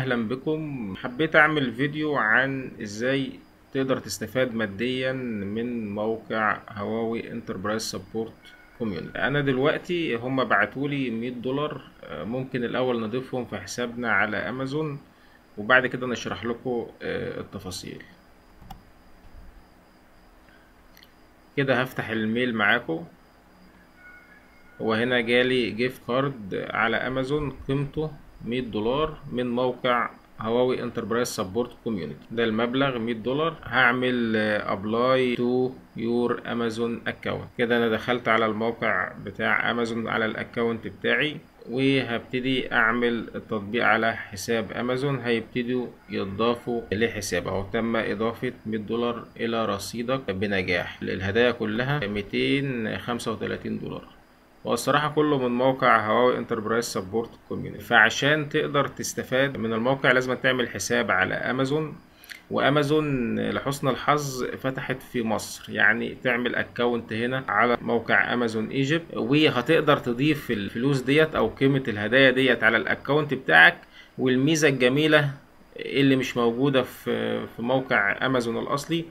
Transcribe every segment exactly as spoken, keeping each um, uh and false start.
اهلا بكم. حبيت اعمل فيديو عن ازاي تقدر تستفاد ماديا من موقع هواوي انتربرايز سبورت كوميونيتي. انا دلوقتي هم بعتولي مية دولار، ممكن الاول نضيفهم في حسابنا على امازون وبعد كده نشرح لكم التفاصيل. كده هفتح الميل معاكم وهنا جالي جيفت كارد على امازون قيمته مية دولار من موقع هواوي انتربرايز سبورت كوميونيتي. ده المبلغ مية دولار. هعمل ابلاي تو يور امازون اكونت. كده انا دخلت على الموقع بتاع امازون على الاكونت بتاعي وهبتدي اعمل التطبيق على حساب امازون. هيبتدوا يضافوا لحساب اهو. تم اضافه مية دولار الى رصيدك بنجاح. الهدايا كلها ميتين وخمسة وتلاتين دولار، والصراحه كله من موقع هواوي انتربرايز سبورت كوميونيتي. فعشان تقدر تستفاد من الموقع لازم تعمل حساب على امازون، وامازون لحسن الحظ فتحت في مصر، يعني تعمل اكونت هنا على موقع امازون ايجيبت وهتقدر تضيف الفلوس ديت او قيمه الهدايا ديت على الاكونت بتاعك. والميزه الجميله اللي مش موجوده في في موقع امازون الاصلي،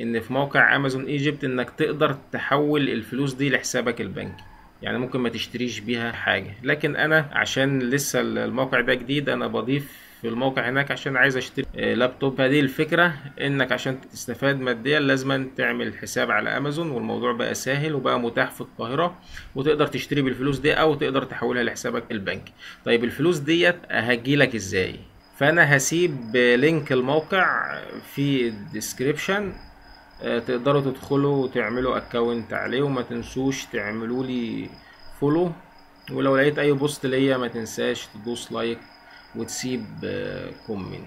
ان في موقع امازون ايجيبت انك تقدر تحول الفلوس دي لحسابك البنكي، يعني ممكن ما تشتريش بيها حاجه. لكن انا عشان لسه الموقع ده جديد انا بضيف في الموقع هناك عشان عايز اشتري لابتوب. هذه الفكره، انك عشان تستفاد ماديا لازم تعمل حساب على امازون، والموضوع بقى سهل وبقى متاح في القاهره، وتقدر تشتري بالفلوس دي او تقدر تحولها لحسابك البنكي. طيب الفلوس ديت هتجيلك ازاي؟ فانا هسيب لينك الموقع في الديسكريبشن، تقدروا تدخلوا وتعملوا اكونت عليه. وما تنسوش تعملوا لي فولو، ولو لقيت اي بوست ليا ما تنساش تدوس لايك وتسيب كومنت.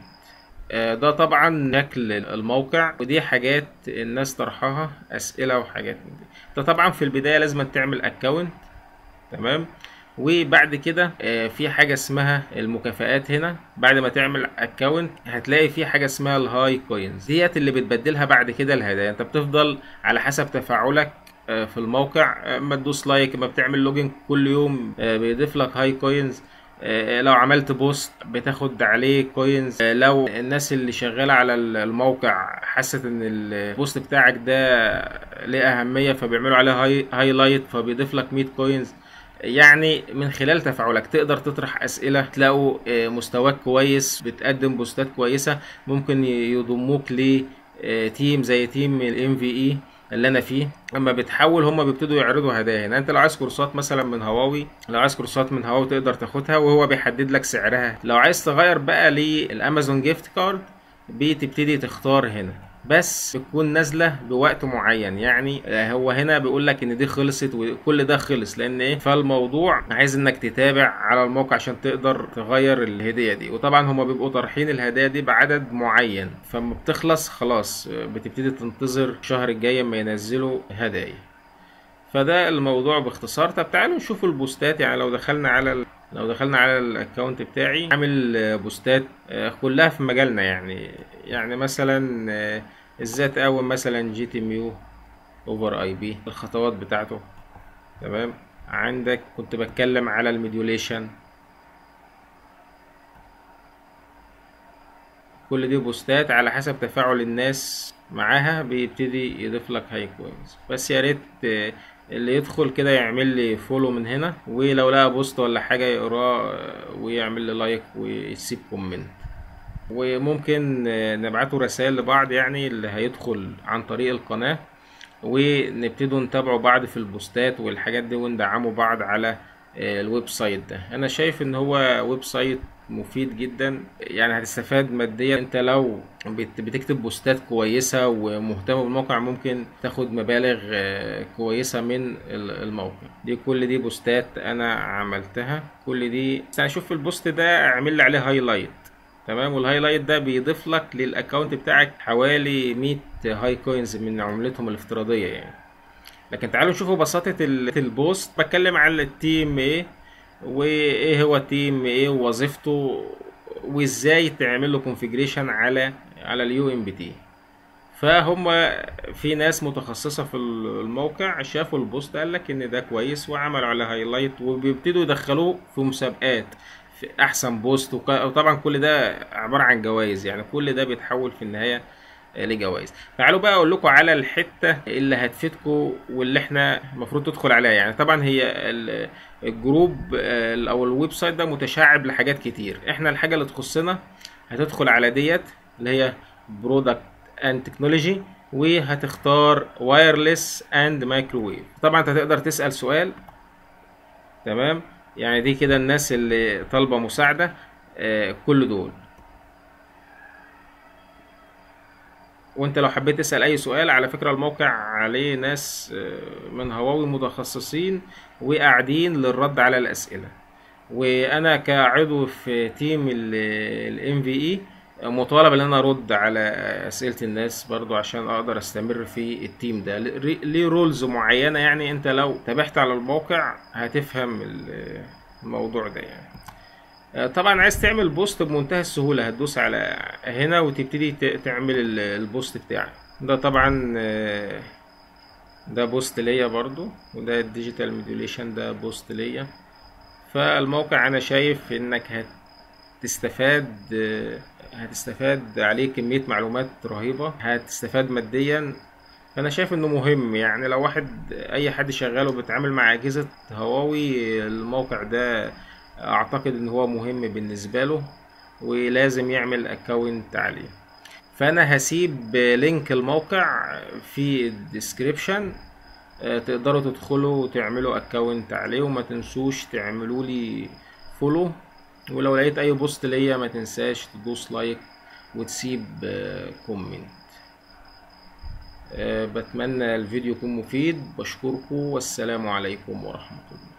ده طبعا شكل الموقع، ودي حاجات الناس طرحها اسئله وحاجات من دي. ده طبعا في البدايه لازم تعمل اكونت، تمام؟ وبعد كده في حاجه اسمها المكافآت. هنا بعد ما تعمل اكونت هتلاقي في حاجه اسمها الهاي كوينز، ديت اللي بتبدلها بعد كده الهدايا. انت بتفضل على حسب تفاعلك في الموقع، ما تدوس لايك، ما بتعمل لوجن كل يوم بيضيف لك هاي كوينز. لو عملت بوست بتاخد عليه كوينز. لو الناس اللي شغاله على الموقع حست ان البوست بتاعك ده ليه اهميه فبيعملوا عليه هاي هايلايت فبيضيف لك مية كوينز. يعني من خلال تفاعلك تقدر تطرح اسئله، تلاقوا مستواك كويس، بتقدم بوستات كويسه، ممكن يضموك لتيم زي تيم الام في اي اللي انا فيه. اما بتحول هم بيبتدوا يعرضوا هدايا. يعني انت لو عايز كورسات مثلا من هواوي، لو عايز كورسات من هواوي تقدر تاخدها وهو بيحدد لك سعرها. لو عايز تغير بقى للامازون جيفت كارد بتبتدي تختار هنا، بس بتكون نازله بوقت معين. يعني هو هنا بيقول لك ان دي خلصت وكل ده خلص، لان ايه؟ فالموضوع عايز انك تتابع على الموقع عشان تقدر تغير الهديه دي. وطبعا هما بيبقوا طارحين الهدايا دي بعدد معين، فما بتخلص خلاص بتبتدي تنتظر الشهر الجاي اما ينزلوا هدايا. فده الموضوع باختصار. طب تعالوا نشوف البوستات. يعني لو دخلنا على ال... لو دخلنا على الاكونت بتاعي، عامل بوستات كلها في مجالنا. يعني يعني مثلا ازاي تقوم مثلا جي تي ميو اوفر اي بي، الخطوات بتاعته، تمام. عندك كنت بتكلم على الموديوليشن. كل دي بوستات على حسب تفاعل الناس معاها بيبتدي يضيف لك هاي كوينز. بس يا ريت اللي يدخل كده يعمل لي فولو من هنا، ولو لقى بوست ولا حاجه يقراه ويعمل لي لايك ويسيب كومنت. وممكن نبعته رسائل لبعض، يعني اللي هيدخل عن طريق القناه، ونبتدوا نتابعوا بعض في البوستات والحاجات دي، وندعموا بعض على الويب سايت ده. انا شايف ان هو ويب سايت مفيد جدا، يعني هتستفاد ماديا. انت لو بتكتب بوستات كويسه ومهتم بالموقع ممكن تاخد مبالغ كويسه من الموقع. دي كل دي بوستات انا عملتها. كل دي هشوف البوست ده اعمل لي عليه هايلايت، تمام. والهايلايت ده بيضيف لك للاكونت بتاعك حوالي مية هاي كوينز من عملتهم الافتراضيه يعني. لكن تعالوا نشوفوا بساطه البوست. بتكلم على التيم ايه، وايه هو التيم ايه ووظيفته، وازاي تعمل له كونفيجريشن على على اليو ام بي تي. فهم في ناس متخصصه في الموقع شافوا البوست قال لك ان ده كويس وعملوا على هايلايت، وبيبتدوا يدخلوه في مسابقات. في احسن بوست، وطبعا كل ده عباره عن جوائز، يعني كل ده بيتحول في النهايه لجوائز. تعالوا بقى اقول لكم على الحته اللي هتفيدكم واللي احنا المفروض تدخل عليها. يعني طبعا هي الجروب او الويب سايت ده متشعب لحاجات كتير، احنا الحاجه اللي تخصنا هتدخل على ديت اللي هي برودكت اند تكنولوجي، وهتختار وايرلس اند مايكروويف. طبعا انت هتقدر تسال سؤال، تمام؟ يعني دي كده الناس اللي طالبه مساعده آه كل دول، وانت لو حبيت تسال اي سؤال، على فكره الموقع عليه ناس آه من هواوي متخصصين وقاعدين للرد على الاسئله. وانا كعضو في تيم ال إم في إي مطالب ان انا ارد على اسئله الناس برضو عشان اقدر استمر في التيم ده، ليه رولز معينه، يعني انت لو تابعت على الموقع هتفهم الموضوع ده. يعني طبعا عايز تعمل بوست بمنتهى السهوله، هتدوس على هنا وتبتدي تعمل البوست بتاعك ده. طبعا ده بوست ليا برضو، وده الديجيتال موديوليشن ده بوست ليا. فالموقع انا شايف انك هتستفاد هتستفاد عليه كمية معلومات رهيبة، هتستفاد ماديا، فأنا شايف إنه مهم. يعني لو واحد أي حد شغال وبيتعامل مع أجهزة هواوي، الموقع ده أعتقد إن هو مهم بالنسبة له ولازم يعمل أكونت عليه. فأنا هسيب لينك الموقع في الديسكريبشن، تقدروا تدخلوا وتعملوا أكونت عليه، وما تنسوش تعملولي فولو. ولو لقيت اي بوست ليا ما تنساش تدوس لايك وتسيب كومنت. بتمنى الفيديو يكون مفيد، بشكركم والسلام عليكم ورحمة الله.